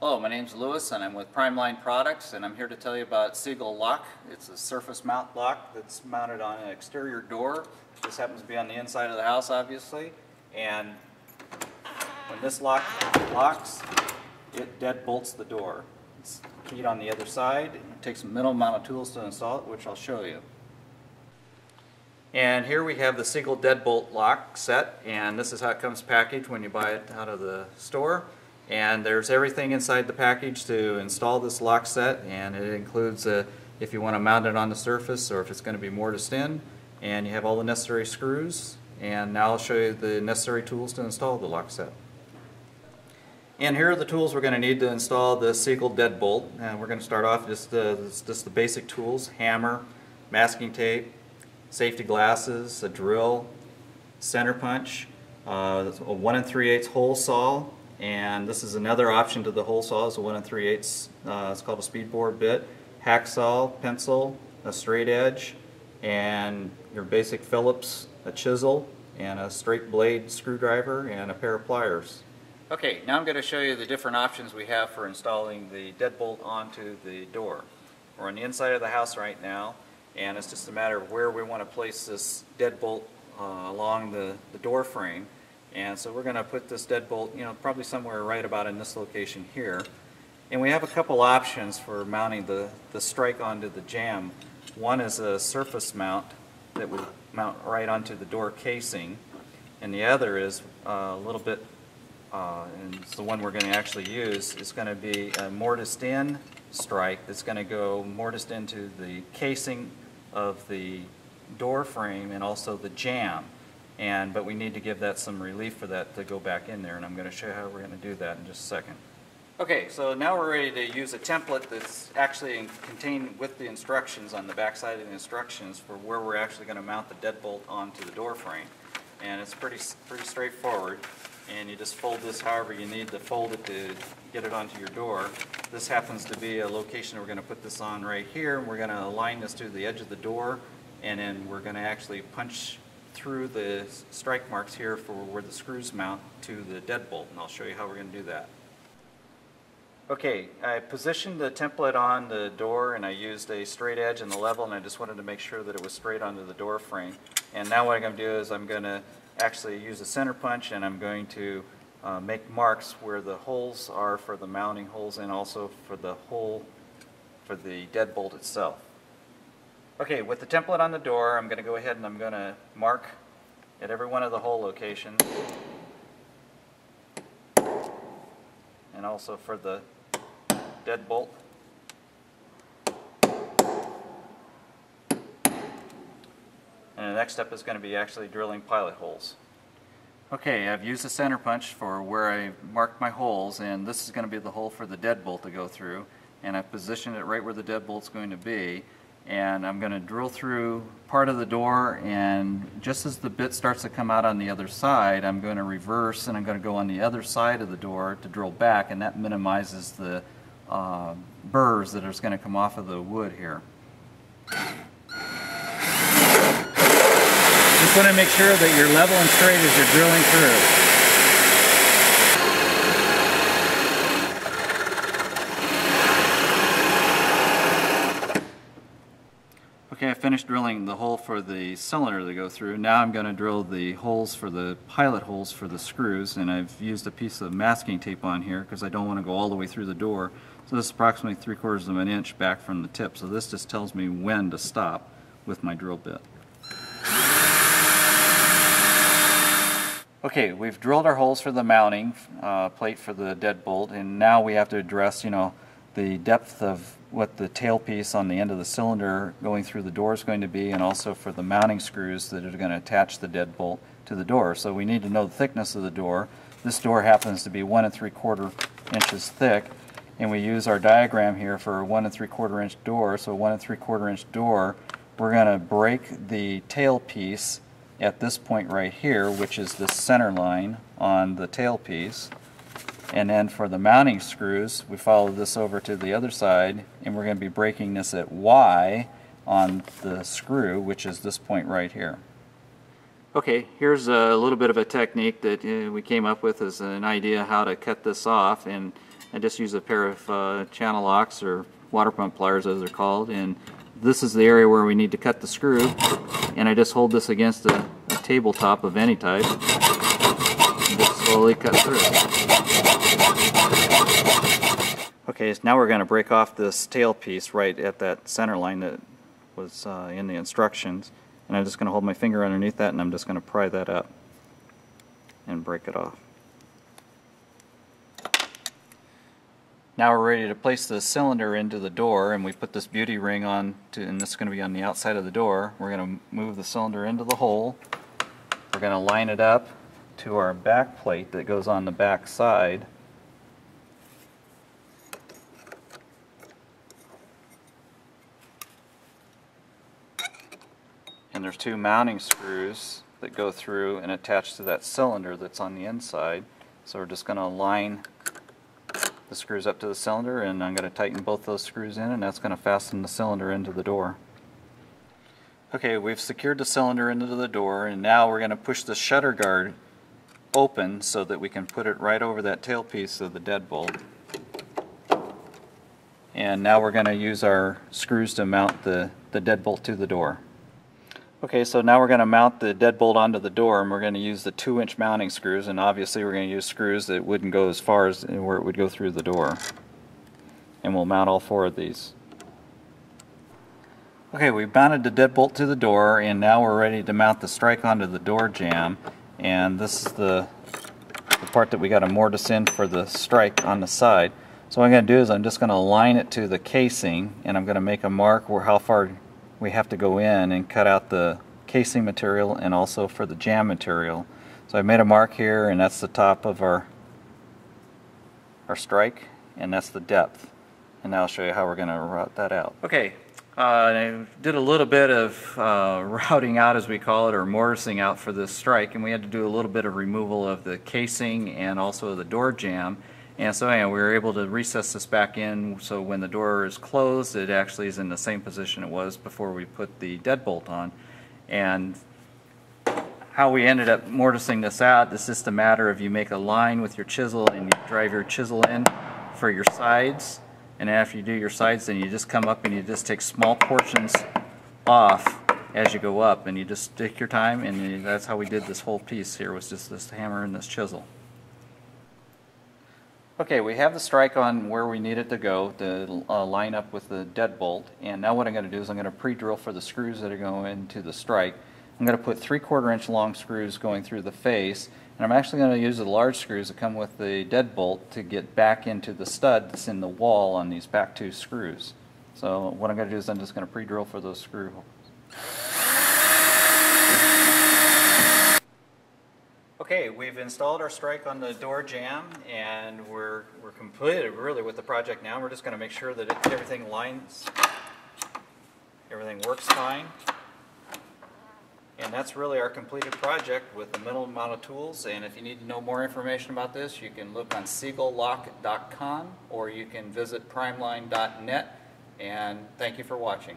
Hello, my name's Lewis and I'm with Primeline Products, and I'm here to tell you about Segal Lock. It's a surface mount lock that's mounted on an exterior door. This happens to be on the inside of the house, obviously, and when this lock locks, it deadbolts the door. It's keyed on the other side. It takes a minimal amount of tools to install it, which I'll show you. And here we have the Segal deadbolt lock set, and this is how it comes packaged when you buy it out of the store. And there's everything inside the package to install this lock set, and it includes if you want to mount it on the surface or if it's going to be mortised in, and you have all the necessary screws. And now I'll show you the necessary tools to install the lock set. And here are the tools we're going to need to install the Segal deadbolt. And we're going to start off just the basic tools: hammer, masking tape, safety glasses, a drill, center punch, a 1 3/8 hole saw. And this is another option to the hole saw, is a 1 3/8, it's called a speed bore bit, hacksaw, pencil, a straight edge, and your basic Phillips, a chisel, and a straight blade screwdriver, and a pair of pliers. Okay, now I'm going to show you the different options we have for installing the deadbolt onto the door. We're on the inside of the house right now, and it's just a matter of where we want to place this deadbolt along the door frame. And so we're going to put this deadbolt, probably somewhere right about in this location here. And we have a couple options for mounting the strike onto the jamb. One is a surface mount that we mount right onto the door casing, and the other is a little bit, and it's the one we're going to actually use, it's going to be a mortised in strike that's going to go mortised into the casing of the door frame and also the jamb. But we need to give that some relief for that to go back in there, and I'm going to show you how we're going to do that in just a second. Okay, so now we're ready to use a template that's actually contained with the instructions on the back side of the instructions for where we're actually going to mount the deadbolt onto the door frame. And it's pretty straightforward, and you just fold this however you need to fold it to get it onto your door. This happens to be a location we're going to put this on right here, and we're going to align this to the edge of the door, and then we're going to actually punch through the strike marks here for where the screws mount to the deadbolt, and I'll show you how we're going to do that. Okay, I positioned the template on the door, and I used a straight edge and the level, and I just wanted to make sure that it was straight onto the door frame. And now what I'm going to do is I'm going to actually use a center punch, and I'm going to make marks where the holes are for the mounting holes and also for the hole for the deadbolt itself. Okay, with the template on the door, I'm going to go ahead and I'm going to mark at every one of the hole locations, and also for the deadbolt. And the next step is going to be actually drilling pilot holes. Okay, I've used a center punch for where I marked my holes, and this is going to be the hole for the deadbolt to go through, and I've positioned it right where the deadbolt's going to be. And I'm going to drill through part of the door, and just as the bit starts to come out on the other side, I'm going to reverse and I'm going to go on the other side of the door to drill back, and that minimizes the burrs that are going to come off of the wood here. Just want to make sure that you're level and straight as you're drilling through. Okay, I finished drilling the hole for the cylinder to go through. Now I'm going to drill the holes for the pilot holes for the screws, and I've used a piece of masking tape on here because I don't want to go all the way through the door. So this is approximately 3/4 of an inch back from the tip, so this just tells me when to stop with my drill bit. Okay, we've drilled our holes for the mounting plate for the deadbolt, and now we have to address, the depth of what the tailpiece on the end of the cylinder going through the door is going to be, and also for the mounting screws that are going to attach the deadbolt to the door. So we need to know the thickness of the door. This door happens to be 1 3/4 inches thick, and we use our diagram here for a 1 3/4 inch door. So 1 3/4 inch door, we're going to break the tailpiece at this point right here, which is the center line on the tailpiece. And then for the mounting screws, we follow this over to the other side, and we're going to be breaking this at Y on the screw, which is this point right here. Okay, here's a little bit of a technique that we came up with as an idea how to cut this off, and I just use a pair of channel locks, or water pump pliers as they're called, and this is the area where we need to cut the screw, and I just hold this against a tabletop of any type and just slowly cut through. Okay, so now we're going to break off this tail piece right at that center line that was in the instructions, and I'm just going to hold my finger underneath that, and I'm just going to pry that up and break it off. Now we're ready to place the cylinder into the door, and we put this beauty ring on, and this is going to be on the outside of the door. We're going to move the cylinder into the hole. We're going to line it up to our back plate that goes on the back side. And there's two mounting screws that go through and attach to that cylinder that's on the inside. So we're just going to align the screws up to the cylinder, and I'm going to tighten both those screws in, and that's going to fasten the cylinder into the door. Okay, we've secured the cylinder into the door, and now we're going to push the shutter guard open so that we can put it right over that tailpiece of the deadbolt. And now we're going to use our screws to mount the deadbolt to the door. Okay, so now we're going to mount the deadbolt onto the door, and we're going to use the 2-inch mounting screws, and obviously we're going to use screws that wouldn't go as far as where it would go through the door. And we'll mount all 4 of these. Okay, we've mounted the deadbolt to the door, and now we're ready to mount the strike onto the door jamb, and this is the part that we got to mortise in for the strike on the side. So what I'm going to do is I'm just going to align it to the casing, and I'm going to make a mark where how far we have to go in and cut out the casing material and also for the jamb material. So I made a mark here, and that's the top of our strike, and that's the depth. And now I'll show you how we're going to route that out. Okay, I did a little bit of routing out, as we call it, or mortising out for this strike, and we had to do a little bit of removal of the casing and also the door jamb. And so anyway, we were able to recess this back in, so when the door is closed, it actually is in the same position it was before we put the deadbolt on. And how we ended up mortising this out, it's just a matter of you make a line with your chisel and you drive your chisel in for your sides. And after you do your sides, then you just come up and you just take small portions off as you go up. And you just stick your time, and that's how we did this whole piece here, was just this hammer and this chisel. Okay, we have the strike on where we need it to go to line up with the deadbolt, and now what I'm going to do is I'm going to pre-drill for the screws that are going into the strike. I'm going to put 3/4-inch long screws going through the face, and I'm actually going to use the large screws that come with the deadbolt to get back into the stud that's in the wall on these back 2 screws. So what I'm going to do is I'm just going to pre-drill for those screw holes. Okay, we've installed our strike on the door jamb, and we're completed really with the project now. We're just going to make sure that everything lines, everything works fine. And that's really our completed project with the minimal amount of tools. And if you need to know more information about this, you can look on segallock.com, or you can visit Primeline.net. And thank you for watching.